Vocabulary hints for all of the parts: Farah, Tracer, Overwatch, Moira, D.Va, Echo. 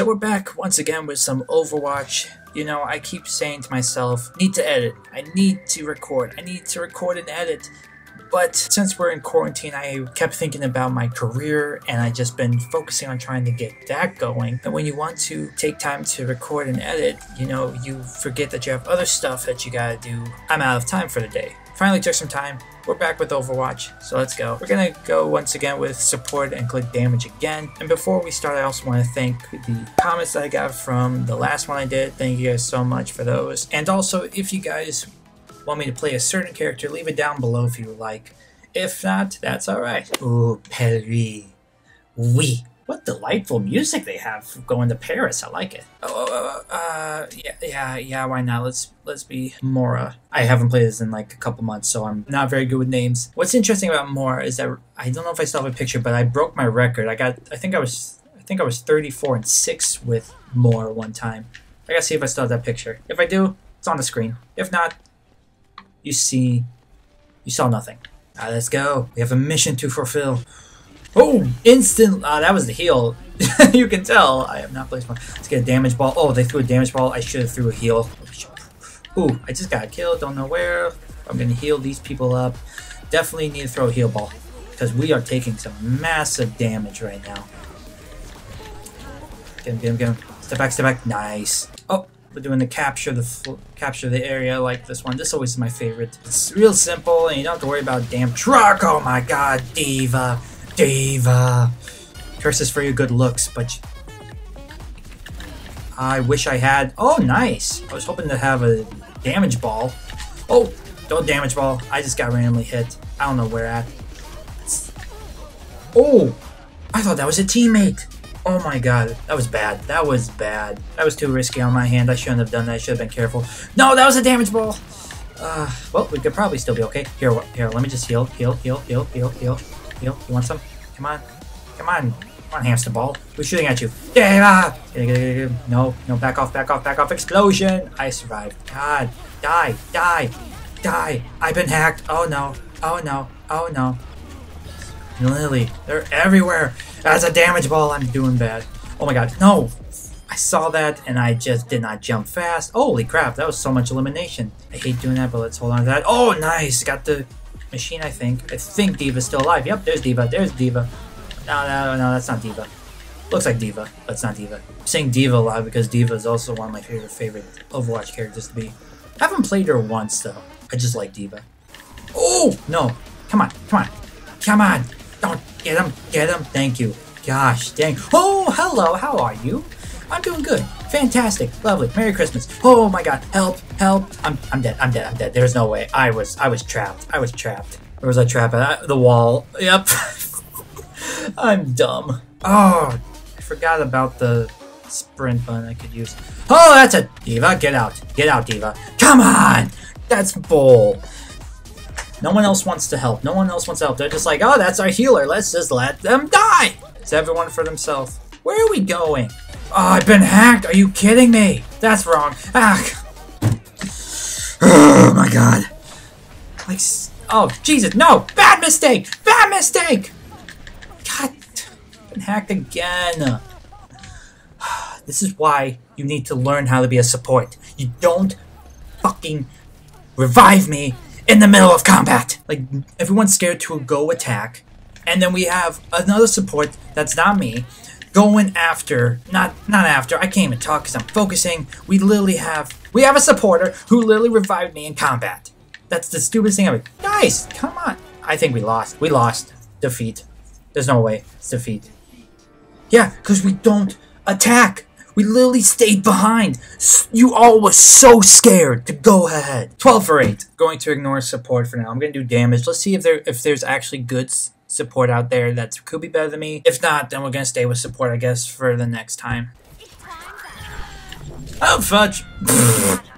So we're back once again with some Overwatch. You know, I keep saying to myself, need to edit, I need to record, and edit. But since we're in quarantine, I kept thinking about my career and I just been focusing on trying to get that going. And when you want to take time to record and edit, you know, you forget that you have other stuff that you gotta do. I'm out of time for the day. Finally took some time. We're back with Overwatch, so let's go. We're gonna go once again with support and click damage again. And before we start, I also want to thank the comments that I got from the last one I did. Thank you guys so much for those. And also, if you guys want me to play a certain character, leave it down below if you would like. If not, that's alright. Ooh, Paris. Oui. What delightful music they have going to Paris. I like it. Yeah, why not? Let's be Moira. I haven't played this in like a couple months, so I'm not very good with names. What's interesting about Moira is that I don't know if I still have a picture, but I broke my record. I think I was 34-6 with Moira one time. I gotta see if I still have that picture. If I do, it's on the screen. If not, you saw nothing. Alright, let's go. We have a mission to fulfill. Oh, instant! That was the heal. You can tell I have not placed one. Let's get a damage ball. Oh, they threw a damage ball. I should have threw a heal. Ooh, I just got killed. Don't know where. I'm gonna heal these people up. Definitely need to throw a heal ball because we are taking some massive damage right now. Get him! Get him! Get him! Step back! Step back! Nice. Oh, we're doing the capture the area like this one. This always is my favorite. It's real simple, and you don't have to worry about damn truck. Oh my God, D.Va. D.Va. Curses for your good looks, but I wish I had. Oh, nice. I was hoping to have a damage ball. Oh, don't damage ball. I just got randomly hit. I don't know where at. Oh, I thought that was a teammate. Oh my God, that was bad. That was bad. That was too risky on my hand. I shouldn't have done that. I should have been careful. No, that was a damage ball. Well, we could probably still be okay. Here, let me just heal. Heal. You want some? Come on. Come on, hamster ball. Who's shooting at you? Yeah! No, back off. Explosion! I survived. God. Die. I've been hacked. Oh no. Lily, they're everywhere. That's a damage ball. I'm doing bad. Oh my God. No! I saw that and I just did not jump fast. Holy crap, that was so much elimination. I hate doing that, but let's hold on to that. Oh, nice! Got the machine, I think. I think D.Va's still alive. Yep, there's D.Va. No, that's not D.Va. Looks like D.Va, but it's not D.Va. I'm saying D.Va a lot because D.Va is also one of my favorite Overwatch characters to be. I haven't played her once, though. I just like D.Va. Oh! No! Come on! Don't get him! Thank you. Gosh, dang. Oh, hello! How are you? I'm doing good. Fantastic. Lovely. Merry Christmas. Oh my God. Help. I'm dead. There's no way. I was trapped. Where was I trapped? At the wall. Yep. I'm dumb. Oh, I forgot about the sprint button I could use. Oh, that's a D.Va. Get out, D.Va. Come on. That's bull. No one else wants to help. They're just like, oh, that's our healer. Let's just let them die. It's everyone for themselves. Where are we going? Oh, I've been hacked! Are you kidding me? That's wrong. Ah. Oh my God. Like, oh Jesus, no! Bad mistake! God, I've been hacked again. This is why you need to learn how to be a support. You don't fucking revive me in the middle of combat. Like, everyone's scared to go attack, and then we have another support that's not me. Going after, not after, I can't even talk because I'm focusing. We have a supporter who literally revived me in combat. That's the stupidest thing ever. Guys, come on. I think we lost. Defeat. There's no way. It's defeat. Yeah, because we don't attack. We literally stayed behind. You all were so scared to go ahead. 12-8. Going to ignore support for now. I'm going to do damage. Let's see if there's actually good support out there that could be better than me. If not, then we're gonna stay with support, I guess, for the next time. Oh, fudge!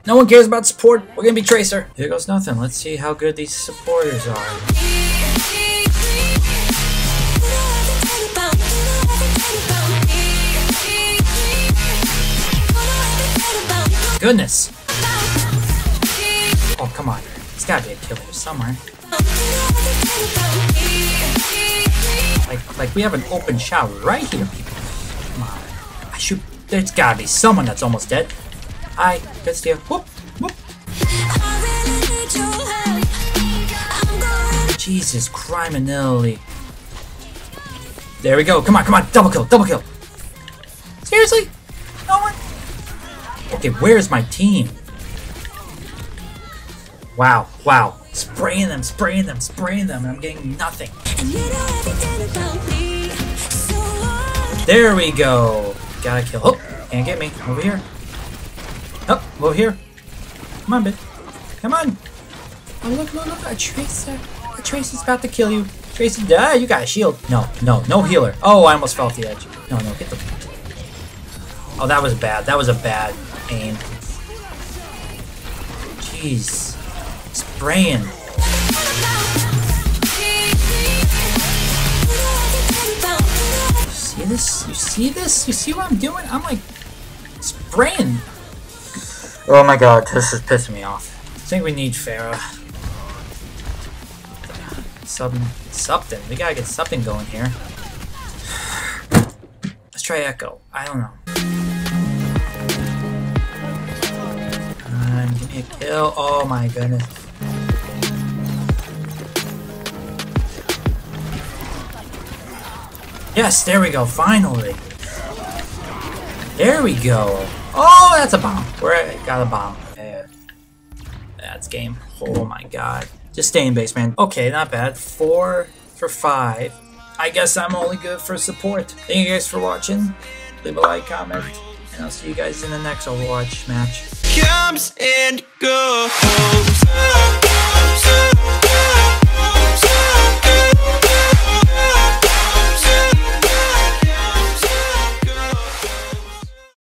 No one cares about support. We're gonna be Tracer. Here goes nothing. Let's see how good these supporters are. Goodness! Oh, come on. It's gotta be a killer somewhere. Like we have an open shower right here, people. Come on. I should There's gotta be someone that's almost dead. I could steal. Whoop, whoop. Jesus, criminally. There we go. Come on, come on. Double kill, double kill. Seriously? No one? Okay, where's my team? Wow, wow. Spraying them, spraying them, spraying them, and I'm getting nothing. There we go. Gotta kill. Oh, can't get me. Over here. Oh, over here. Come on, bitch. Come on. Oh, look, look, look. A Tracer. A Tracer's about to kill you. Tracer, ah, you got a shield. No, no, no healer. Oh, I almost fell off the edge. No, no, get the... Oh, that was bad. That was a bad aim. Jeez. Spraying. See this? You see this? You see what I'm doing? I'm like spraying. Oh my god, this is pissing me off. I think we need Farah. Something. We gotta get something going here. Let's try Echo. I don't know. Come on, give me a kill. Oh my goodness. Yes, there we go, finally. There we go. Oh, that's a bomb. Got a bomb. Yeah. That's game. Oh my god. Just stay in base, man. Okay, not bad. 4 for 5. I guess I'm only good for support. Thank you guys for watching. Leave a like, comment, and I'll see you guys in the next Overwatch match. Comes and goes.